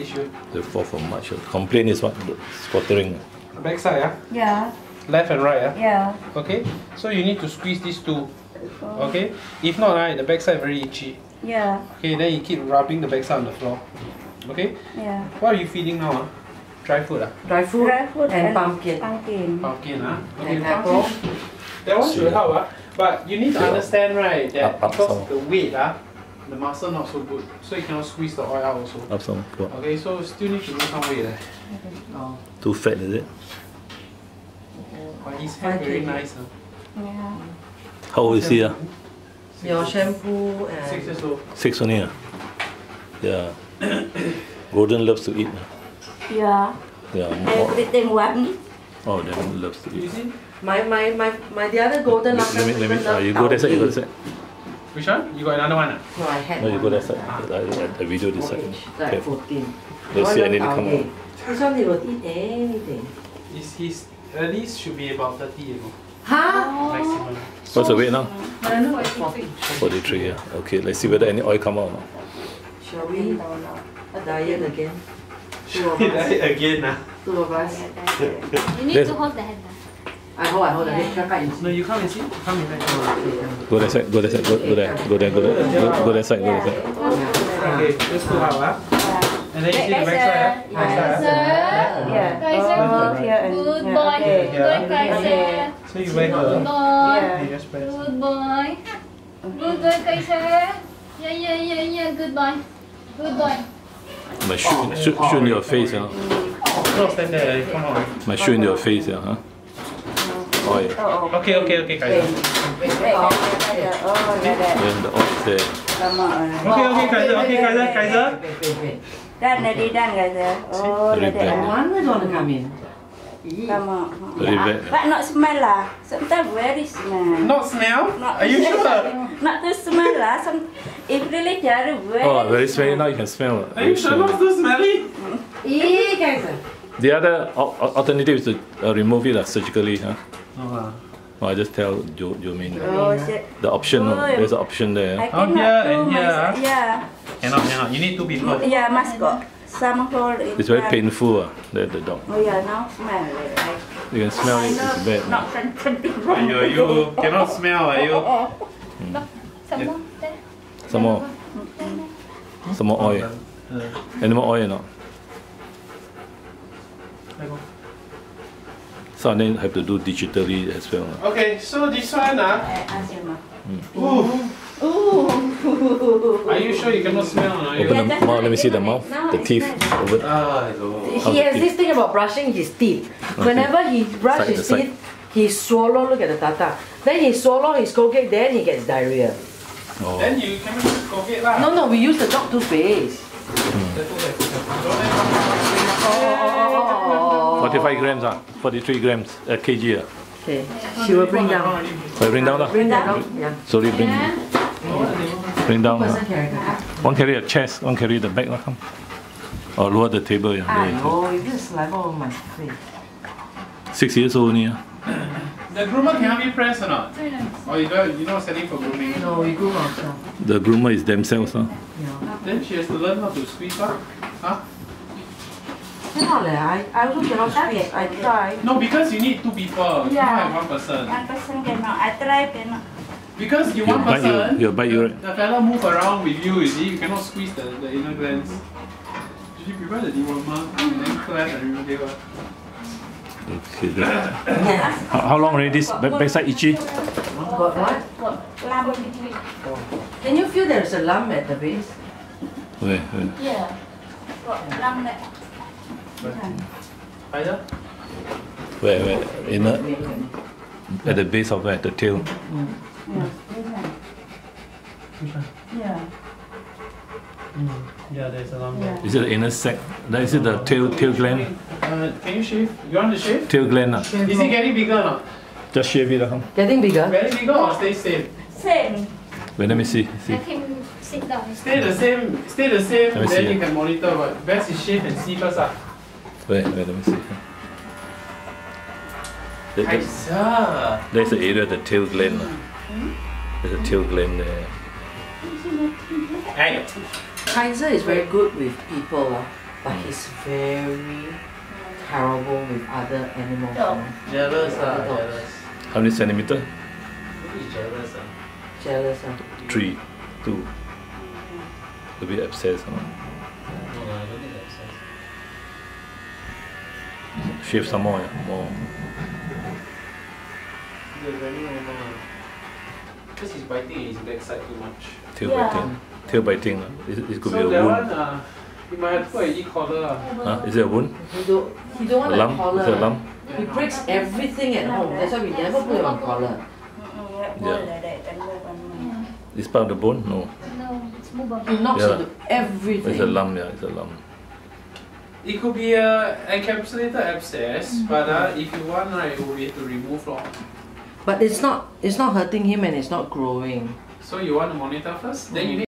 Issue. The 4th of March. Complaint is what? Scottering. Back side, yeah? Yeah. Left and right, yeah? Yeah. Okay? So you need to squeeze these two. Okay? If not, right, the back side very itchy. Yeah. Okay, then you keep rubbing the back side on the floor. Okay? Yeah. What are you feeding now? Huh? Dry food? Huh? Dry food? Dry food and pumpkin. Pumpkin, huh? Okay, and apple. That one should help, huh? But you need to understand, right, that because the weight, huh? The muscle not so good, so you cannot squeeze the oil out also. Absolutely. Okay, so still need to lose some weight. Too fat, is it? But his hair very nice. Yeah. How old is he? Your shampoo and... 6 years old. 6 only? Yeah. Gordon loves to eat. Yeah. Yeah. They want. Oh, they loves to eat. My the other Gordon loves to eat. You go there, you go there. Which one? You got another one? No, I had one. No, you go that side. The video this side. Like 14. Let's see, I need to come out. This one, they will eat anything. His earliest should be about 30, you know. Huh? Maximum. What's the weight now? I know, it's 43, yeah. Okay, let's see whether any oil come out or not. Shall we diet again? Two of us. Diet again? Two of us. You need to hold the hand. I hold the head. No, you come and see. Come inside. Go that side. Go that side. Go there. Go there. Go there. Go that side. Go that side. Okay, just pull out, huh? And then you see the back side. Kaiser. Good boy. Good Kaiser. So you wake up. Good boy. Good boy. Good boy, Kaiser. Yeah. Good boy. Good boy. My shoe in your face, huh? My shoe in your face, huh? Oh, yeah. Okay, Kaiser. Then the oil is there. Okay, Kaiser. Done, Kaiser. Oh, very bad. I want to come in. Very bad. But not smell, lah. Sometimes very smell. Not smell? Are you sure? Not to smell, lah. If really very very. Oh, very smelly. Now you can smell. Are you sure not too smelly? Yeah, Kaiser. The other alternative is to remove it surgically, huh? Oh, I just tell Jomin. The option, there's an option there. Here and here. Yeah. Cannot. You need 2 people. Yeah, must go. Some hole. It's very painful, the dog. Oh yeah, now smell it. You can smell it, it's bad. You cannot smell, Some more. Some more oil. Any more oil or not? So then have to do digitally as well. Okay, so this one, Are you sure you cannot smell? Open the mouth. Let me see the mouth. The teeth. He has this thing about brushing his teeth. Okay. Whenever he brushes his teeth, he swallows. Look at the tata. Then he swallows his Colgate. Then he gets diarrhea. Oh. Then you cannot use Colgate, lah. No, we use the dog toothpaste. 45 grams, 43 grams, kg. Okay, she will bring down. Bring down. Yeah. Sorry, bring down. One carry the chest, one carry the back. Or lower the table. Oh, this level must play. 6 years old only. The groomer can help you press or not? Or you're not selling for grooming? No, we groom ourselves. The groomer is themselves. Huh? Yeah. Then she has to learn how to squeeze up. Huh? I also cannot squeeze. I try. No, because you need 2 people. Yeah. You can't have 1 person. 1 person cannot. I try cannot. Because you 1 person, the fella move around with you, you cannot squeeze the inner glands. Did you prepare the dewormer and then class and remove it? Okay. How long already this backside itchy? Got what? Can you feel there's a lump at the base? Where? Yeah. Got lump there. Where? At the base of where? The tail? Yeah, there's a lump there. Is it the inner sac? Is it the tail gland? Can you shave? You want to shave? Tail gland. Is it getting bigger or not? Just shave it. Getting bigger? Very bigger or stay same? Same. Wait, let me see. Sit down. Stay the same, then you can monitor. But best is shave and see first. Wait, let me see. There's the area of the tail gland. There's a tail gland there. Kaiser is very good with people. but he's very terrible with other animals. Jealous, jealous. How many centimeters? He's jealous. Jealous. 3, 2. A bit obsessed. No, I don't think obsessed. Shave some more. More. Because he's biting his backside too much. Tail biting. Tail biting. It could be a wound. He might have put an e-collar. Is it a wound? He don't want a collar. Is it a lump? He breaks everything at home. That's why we never put him on collar. Yeah. This part of the bone? No. No, it's more about it knocks into everything. It's a lump, yeah. It's a lump. It could be an encapsulated abscess, but if you want, right, you will be able to remove it. But it's not hurting him and it's not growing. So you want to monitor first? Then you need